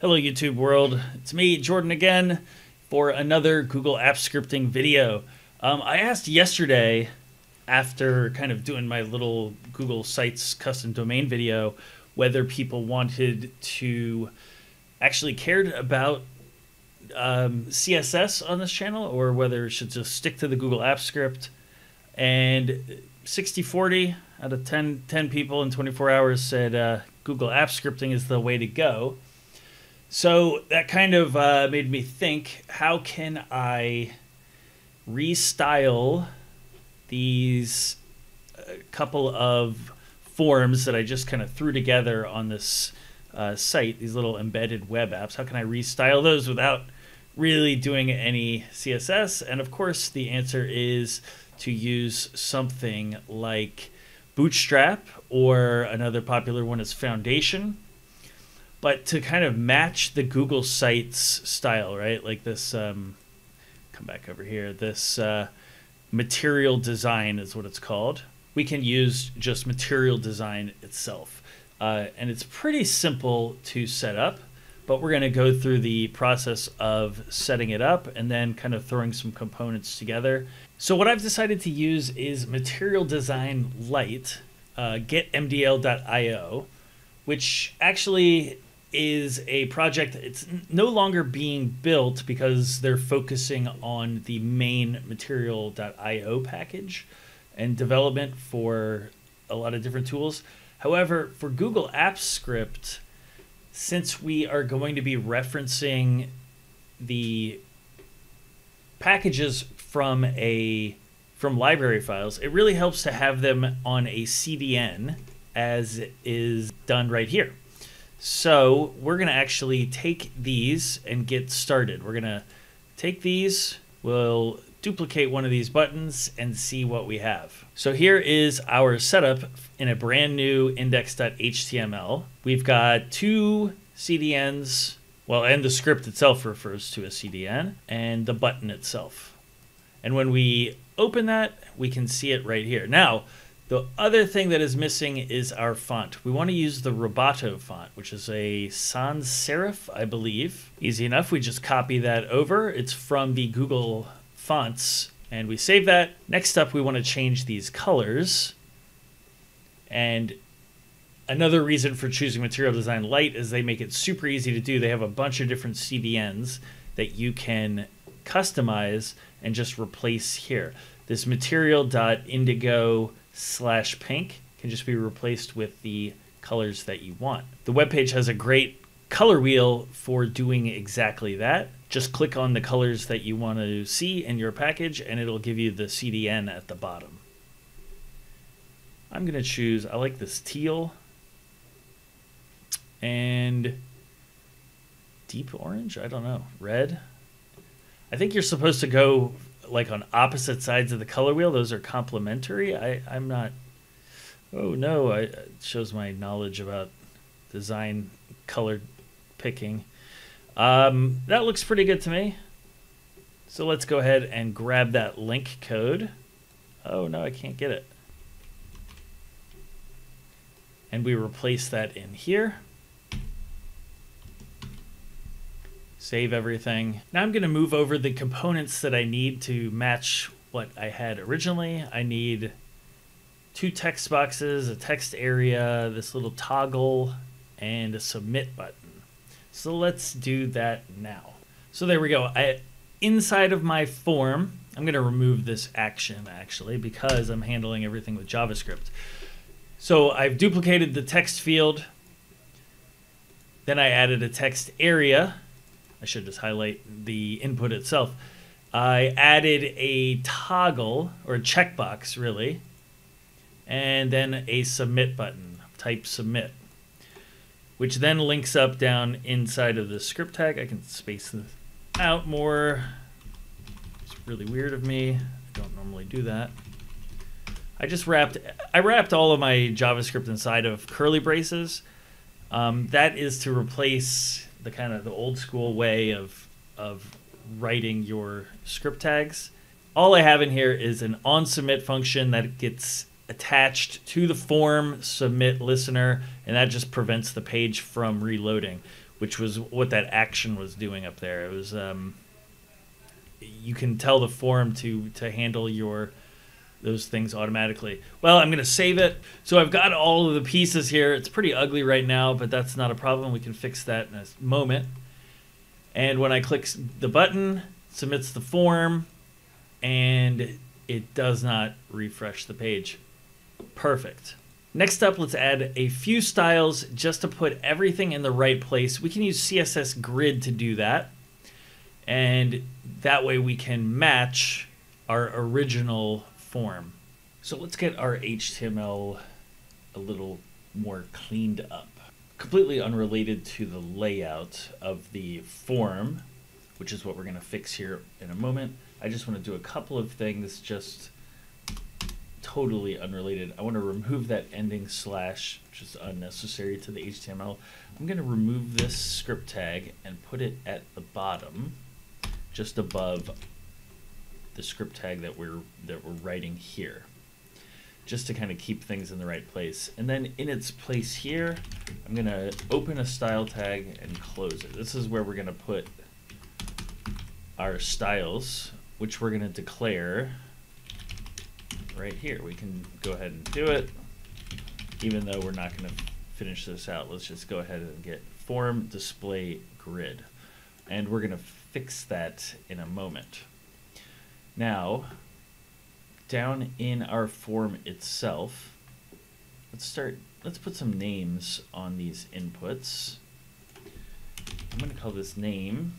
Hello YouTube world, it's me Jordan again for another Google Apps Scripting video. I asked yesterday, after kind of doing my little Google Sites custom domain video, whether people wanted to actually cared about CSS on this channel or whether it should just stick to the Google Apps Script. And 60-40 out of 10 people in 24 hours said Google Apps Scripting is the way to go. So that kind of made me think, how can I restyle these couple of forms that I just kind of threw together on this site, these little embedded web apps? How can I restyle those without really doing any CSS? And of course, the answer is to use something like Bootstrap, or another popular one is Foundation. But to kind of match the Google Sites style, right? Like this, come back over here, this material design is what it's called. We can use just material design itself. And it's pretty simple to set up, but we're gonna go through the process of setting it up and then kind of throwing some components together. So what I've decided to use is Material Design Lite, get mdl.io, which actually is a project. It's no longer being built because they're focusing on the main material.io package and development for a lot of different tools. However, for Google Apps Script, since we are going to be referencing the packages from library files, it really helps to have them on a CDN, as is done right here. So we're gonna actually take these and get started. We're gonna take these, we'll duplicate one of these buttons and see what we have. So here is our setup in a brand new index.html. We've got two CDNs, well, and the script itself refers to a CDN, and the button itself. And when we open that, we can see it right here. Now, the other thing that is missing is our font. We want to use the Roboto font, which is a sans serif, I believe. Easy enough, we just copy that over. It's from the Google Fonts, and we save that. Next up, we want to change these colors. And another reason for choosing Material Design Lite is they make it super easy to do. They have a bunch of different CDNs that you can customize and just replace here. This material.indigo/pink can just be replaced with the colors that you want. The web page has a great color wheel for doing exactly that. Just click on the colors that you want to see in your package and it'll give you the CDN at the bottom. I'm gonna choose, I like this teal and deep orange, I don't know, red. I think you're supposed to go like on opposite sides of the color wheel. Those are complementary. I'm not, oh no, it shows my knowledge about design color picking. That looks pretty good to me. So let's go ahead and grab that link code. Oh no, I can't get it. And we replace that in here. Save everything. Now I'm gonna move over the components that I need to match what I had originally. I need two text boxes, a text area, this little toggle, and a submit button. So let's do that now. So there we go. Inside of my form, I'm gonna remove this action actually because I'm handling everything with JavaScript. So I've duplicated the text field. Then I added a text area. I should just highlight the input itself. I added a toggle, or a checkbox really, and then a submit button, type submit, which then links up down inside of the script tag. I can space this out more. It's really weird of me. I don't normally do that. I wrapped all of my JavaScript inside of curly braces. That is to replace the kind of the old school way of writing your script tags. All I have in here is an on submit function that gets attached to the form submit listener, and that just prevents the page from reloading. which was what that action was doing up there. It was you can tell the form to handle your those things automatically. Well, I'm going to save it. So I've got all of the pieces here. It's pretty ugly right now, but that's not a problem. We can fix that in a moment. And when I click the button, it submits the form, and it does not refresh the page. Perfect. Next up, let's add a few styles just to put everything in the right place. We can use CSS Grid to do that. And that way we can match our original form. So let's get our HTML a little more cleaned up. Completely unrelated to the layout of the form, which is what we're going to fix here in a moment. I just want to do a couple of things just totally unrelated. I want to remove that ending slash, which is unnecessary to the HTML. I'm going to remove this script tag and put it at the bottom, just above the script tag that we're writing here, just to kind of keep things in the right place. And then in its place here, I'm going to open a style tag and close it. This is where we're going to put our styles, which we're going to declare right here. We can go ahead and do it, even though we're not going to finish this out. Let's just go ahead and get form display grid, and we're going to fix that in a moment. Now, down in our form itself, let's put some names on these inputs. I'm going to call this name.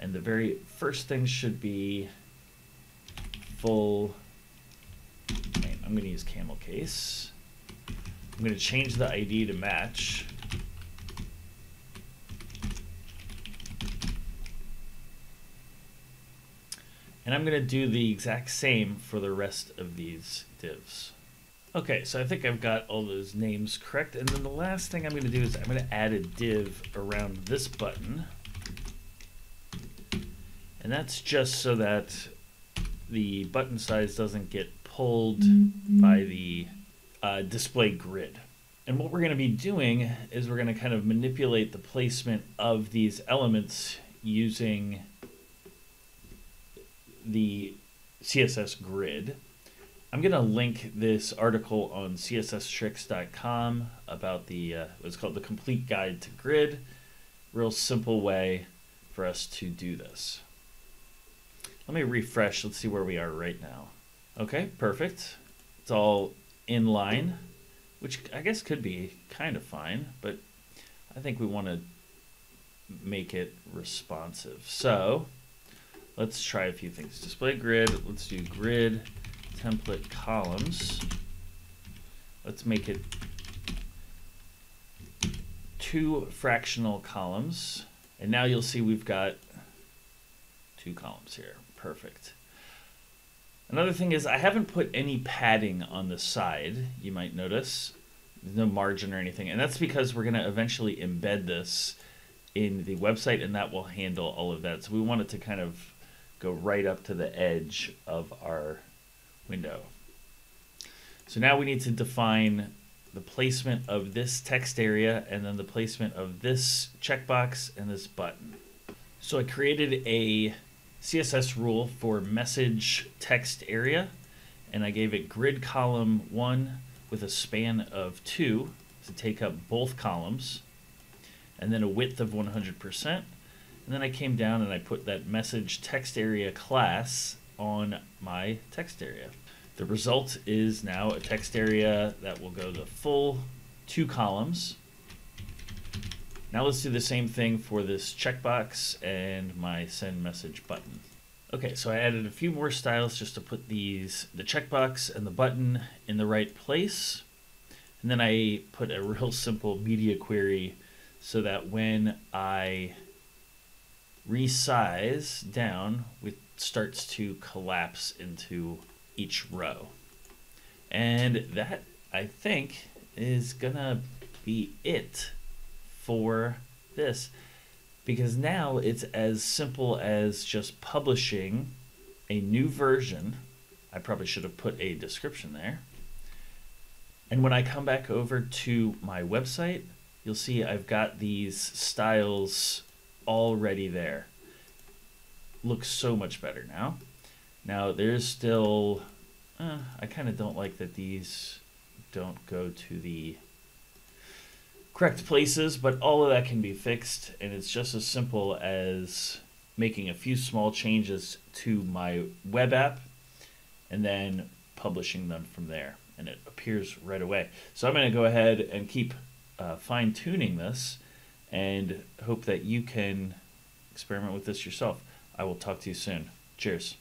And the very first thing should be full name. I'm going to use camel case. I'm going to change the ID to match. And I'm going to do the exact same for the rest of these divs. Okay, so I think I've got all those names correct. And then the last thing I'm going to do is I'm going to add a div around this button. And that's just so that the button size doesn't get pulled by the display grid. And what we're going to be doing is we're going to kind of manipulate the placement of these elements using the CSS grid. I'm going to link this article on csstricks.com about the what's called the complete guide to grid. Real simple way for us to do this. Let me refresh. Let's see where we are right now. Okay, perfect. It's all in line, which I guess could be kind of fine, but I think we want to make it responsive. So let's try a few things. Display grid. Let's do grid template columns. Let's make it 2 fractional columns. And now you'll see we've got 2 columns here. Perfect. Another thing is I haven't put any padding on the side. You might notice there's no margin or anything. And that's because we're going to eventually embed this in the website, and that will handle all of that. So we want it to kind of go right up to the edge of our window. So now we need to define the placement of this text area, and then the placement of this checkbox and this button. So I created a CSS rule for message text area, and I gave it grid column 1 with a span of 2 to take up both columns, and then a width of 100%. And then I came down and I put that message text area class on my text area. The result is now a text area that will go the full 2 columns. Now let's do the same thing for this checkbox and my send message button. Okay, so I added a few more styles just to put the checkbox and the button in the right place. And then I put a real simple media query so that when I resize down, it starts to collapse into each row. And that, I think, is gonna be it for this, because now it's as simple as just publishing a new version. I probably should have put a description there. And when I come back over to my website, you'll see I've got these styles already there. Looks so much better now. Now there's still, I kind of don't like that these don't go to the correct places, but all of that can be fixed, and it's just as simple as making a few small changes to my web app and then publishing them from there, and it appears right away. So I'm going to go ahead and keep fine-tuning this and hope that you can experiment with this yourself. I will talk to you soon. Cheers.